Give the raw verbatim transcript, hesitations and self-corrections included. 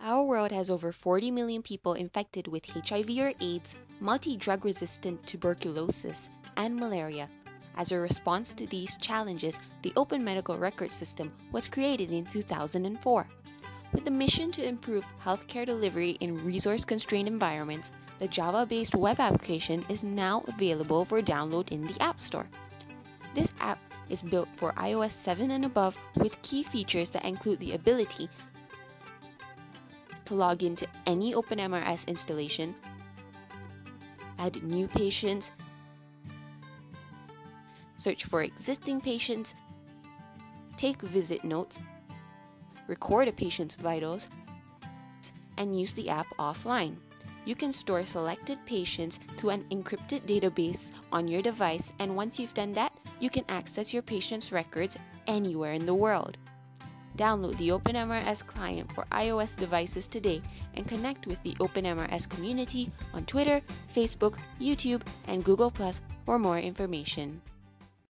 Our world has over forty million people infected with H I V or AIDS, multi-drug-resistant tuberculosis, and malaria. As a response to these challenges, the Open Medical Record System was created in two thousand four. With the mission to improve healthcare delivery in resource-constrained environments, the Java-based web application is now available for download in the App Store. This app is built for i O S seven and above with key features that include the ability to log into any OpenMRS installation, add new patients, search for existing patients, take visit notes, record a patient's vitals, and use the app offline. You can store selected patients to an encrypted database on your device, and once you've done that, you can access your patient's records anywhere in the world. Download the OpenMRS client for i O S devices today and connect with the OpenMRS community on Twitter, Facebook, YouTube, and Google Plus for more information.